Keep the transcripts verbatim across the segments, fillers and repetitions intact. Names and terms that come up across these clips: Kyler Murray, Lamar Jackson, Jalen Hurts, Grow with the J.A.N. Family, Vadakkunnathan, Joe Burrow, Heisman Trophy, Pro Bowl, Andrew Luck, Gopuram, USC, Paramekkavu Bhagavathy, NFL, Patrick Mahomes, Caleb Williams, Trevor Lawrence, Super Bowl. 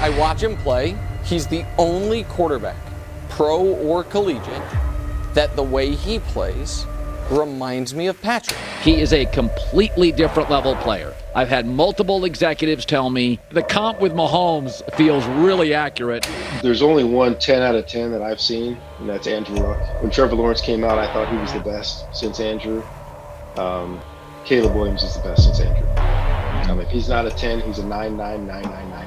I watch him play. He's the only quarterback, pro or collegiate, that the way he plays reminds me of Patrick. He is a completely different level player. I've had multiple executives tell me the comp with Mahomes feels really accurate. There's only one ten out of ten that I've seen, and that's Andrew Luck. When Trevor Lawrence came out, I thought he was the best since Andrew. Um, Caleb Williams is the best since Andrew. Um, if he's not a ten, he's a nine, nine, nine, nine, nine, nine.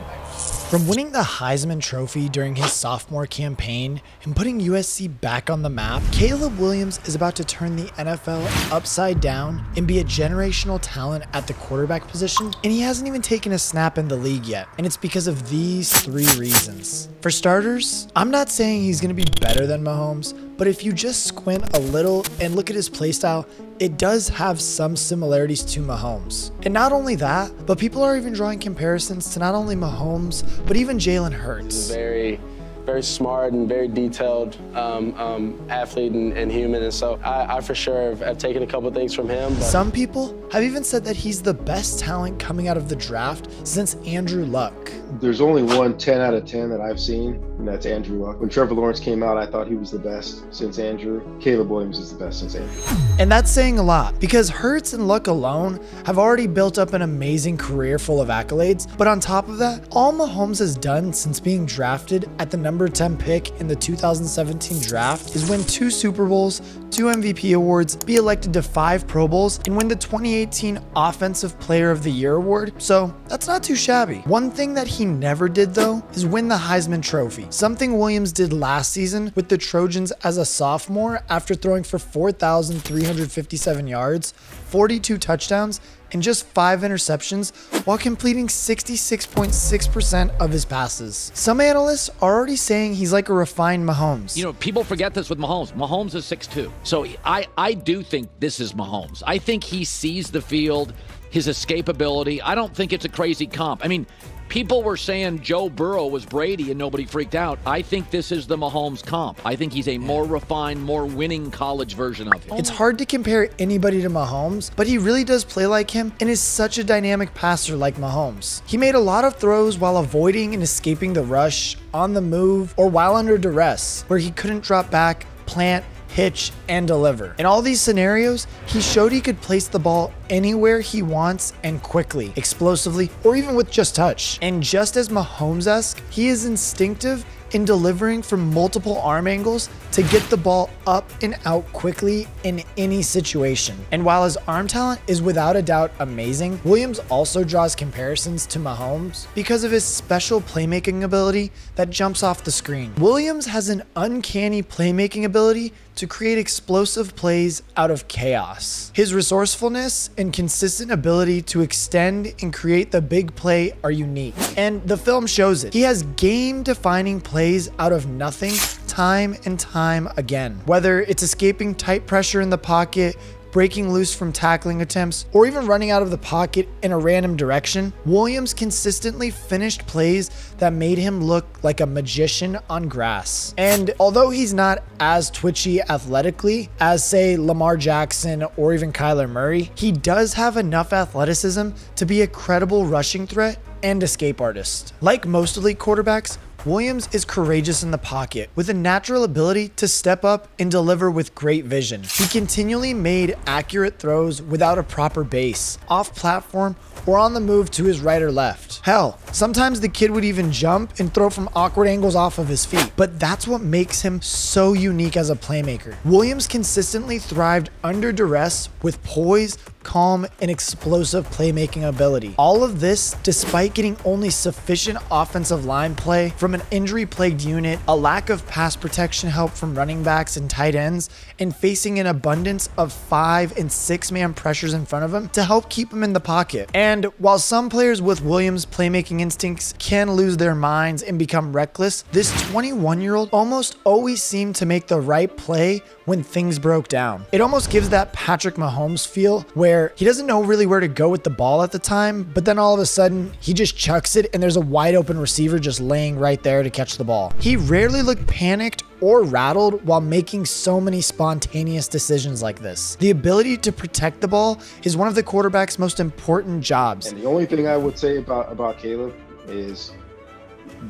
From winning the Heisman Trophy during his sophomore campaign and putting U S C back on the map, Caleb Williams is about to turn the N F L upside down and be a generational talent at the quarterback position, and he hasn't even taken a snap in the league yet. And it's because of these three reasons. For starters, I'm not saying he's going to be better than Mahomes, but if you just squint a little and look at his playstyle, it does have some similarities to Mahomes. And not only that, but people are even drawing comparisons to not only Mahomes, but even Jalen Hurts. He's a very, very smart and very detailed um, um, athlete and, and human, and so I, I for sure have, have taken a couple of things from him. But. Some people have even said that he's the best talent coming out of the draft since Andrew Luck. There's only one ten out of ten that I've seen, and that's Andrew Luck. When Trevor Lawrence came out, I thought he was the best since Andrew. Caleb Williams is the best since Andrew. And that's saying a lot, because Hurts and Luck alone have already built up an amazing career full of accolades. But on top of that, all Mahomes has done since being drafted at the number ten pick in the two thousand seventeen draft is win two Super Bowls, two M V P awards, be elected to five Pro Bowls, and win the twenty eighteen Offensive Player of the Year award. So that's not too shabby. One thing that he never did, though, is win the Heisman Trophy, something Williams did last season with the Trojans as a sophomore after throwing for four thousand three hundred fifty-seven yards, forty-two touchdowns, and just five interceptions, while completing sixty-six point six percent of his passes. Some analysts are already saying he's like a refined Mahomes. You know, people forget this with Mahomes. Mahomes is six two. So I, I do think this is Mahomes. I think he sees the field, his escapability. I don't think it's a crazy comp. I mean, people were saying Joe Burrow was Brady and nobody freaked out. I think this is the Mahomes comp. I think he's a more refined, more winning college version of him. It's hard to compare anybody to Mahomes, but he really does play like him and is such a dynamic passer like Mahomes. He made a lot of throws while avoiding and escaping the rush, on the move, or while under duress, where he couldn't drop back, plant, hitch, and deliver. In all these scenarios, he showed he could place the ball anywhere he wants and quickly, explosively, or even with just touch. And just as Mahomes-esque, he is instinctive in delivering from multiple arm angles to get the ball up and out quickly in any situation. And while his arm talent is without a doubt amazing, Williams also draws comparisons to Mahomes because of his special playmaking ability that jumps off the screen. Williams has an uncanny playmaking ability to create explosive plays out of chaos. His resourcefulness and consistent ability to extend and create the big play are unique, and the film shows it. He has game-defining plays out of nothing time and time again. Whether it's escaping tight pressure in the pocket, breaking loose from tackling attempts, or even running out of the pocket in a random direction, Williams consistently finished plays that made him look like a magician on grass. And although he's not as twitchy athletically as, say, Lamar Jackson or even Kyler Murray, he does have enough athleticism to be a credible rushing threat and escape artist. Like most elite quarterbacks, Williams is courageous in the pocket, with a natural ability to step up and deliver with great vision. He continually made accurate throws without a proper base, off platform, or on the move to his right or left. Hell, sometimes the kid would even jump and throw from awkward angles off of his feet. But that's what makes him so unique as a playmaker. Williams consistently thrived under duress with poise, calm, and explosive playmaking ability. All of this despite getting only sufficient offensive line play from an injury-plagued unit, a lack of pass protection help from running backs and tight ends, and facing an abundance of five and six man pressures in front of him to help keep him in the pocket. And while some players with Williams' playmaking instincts can lose their minds and become reckless, this twenty-one-year-old almost always seemed to make the right play when things broke down. It almost gives that Patrick Mahomes feel where he doesn't know really where to go with the ball at the time, but then all of a sudden he just chucks it and there's a wide open receiver just laying right there to catch the ball. He rarely looked panicked or rattled while making so many spontaneous decisions like this. The ability to protect the ball is one of the quarterback's most important jobs. And the only thing I would say about, about Caleb is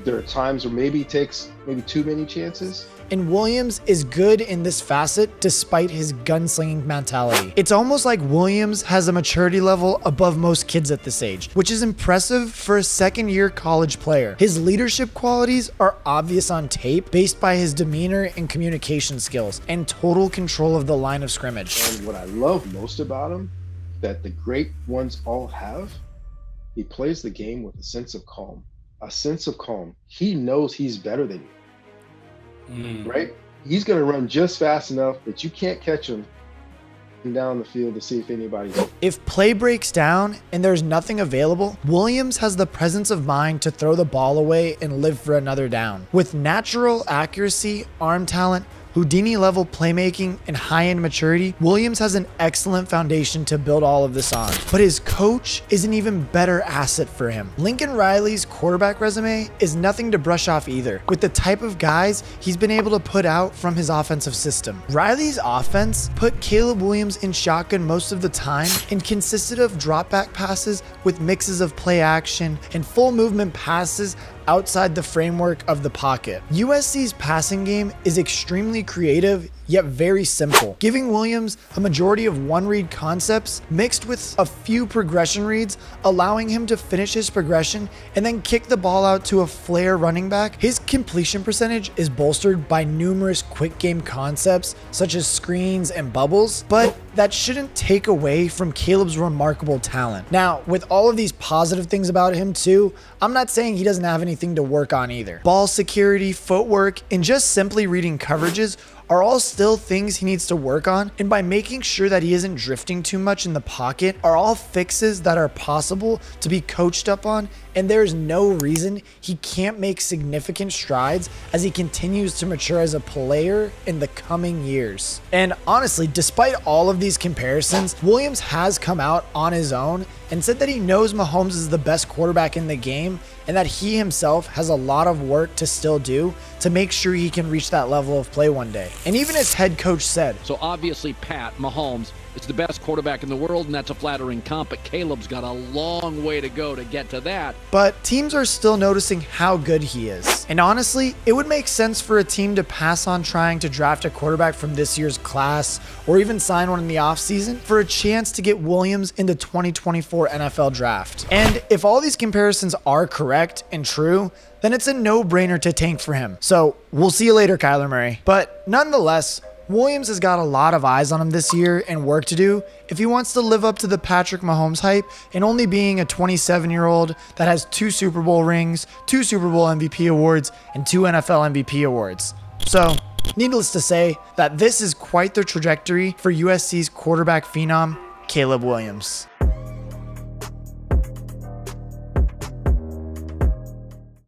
there are times where maybe he takes maybe too many chances. And Williams is good in this facet despite his gunslinging mentality. It's almost like Williams has a maturity level above most kids at this age, which is impressive for a second-year college player. His leadership qualities are obvious on tape, based by his demeanor and communication skills, and total control of the line of scrimmage. And what I love most about him, that the great ones all have, he plays the game with a sense of calm. A sense of calm. He knows he's better than you. Mm. Right? He's going to run just fast enough that you can't catch him down the field to see if anybody's open. If play breaks down and there's nothing available, Williams has the presence of mind to throw the ball away and live for another down. With natural accuracy, arm talent, Houdini-level playmaking, and high-end maturity, Williams has an excellent foundation to build all of this on. But his coach is an even better asset for him. Lincoln Riley's quarterback resume is nothing to brush off either, with the type of guys he's been able to put out from his offensive system. Riley's offense put Caleb Williams in shotgun most of the time and consisted of drop-back passes with mixes of play action and full movement passes outside the framework of the pocket. U S C's passing game is extremely creative, yet very simple, giving Williams a majority of one-read concepts mixed with a few progression reads, allowing him to finish his progression and then kick the ball out to a flare running back. His completion percentage is bolstered by numerous quick game concepts such as screens and bubbles, but that shouldn't take away from Caleb's remarkable talent. Now, with all of these positive things about him too, I'm not saying he doesn't have anything to work on either. Ball security, footwork, and just simply reading coverages are all still things he needs to work on, and by making sure that he isn't drifting too much in the pocket are all fixes that are possible to be coached up on, and there is no reason he can't make significant strides as he continues to mature as a player in the coming years. And honestly, despite all of these comparisons, Williams has come out on his own and said that he knows Mahomes is the best quarterback in the game and that he himself has a lot of work to still do to make sure he can reach that level of play one day. And even his head coach said, "So obviously, Pat Mahomes is the best quarterback in the world, and that's a flattering comp, but Caleb's got a long way to go to get to that." But teams are still noticing how good he is. And honestly, it would make sense for a team to pass on trying to draft a quarterback from this year's class or even sign one in the offseason for a chance to get Williams in the twenty twenty-four N F L draft. And if all these comparisons are correct and true, then it's a no-brainer to tank for him. So we'll see you later, Kyler Murray. But nonetheless, Williams has got a lot of eyes on him this year and work to do if he wants to live up to the Patrick Mahomes hype and only being a twenty-seven-year-old that has two Super Bowl rings, two Super Bowl M V P awards, and two N F L M V P awards. So, needless to say that this is quite the trajectory for U S C's quarterback phenom, Caleb Williams.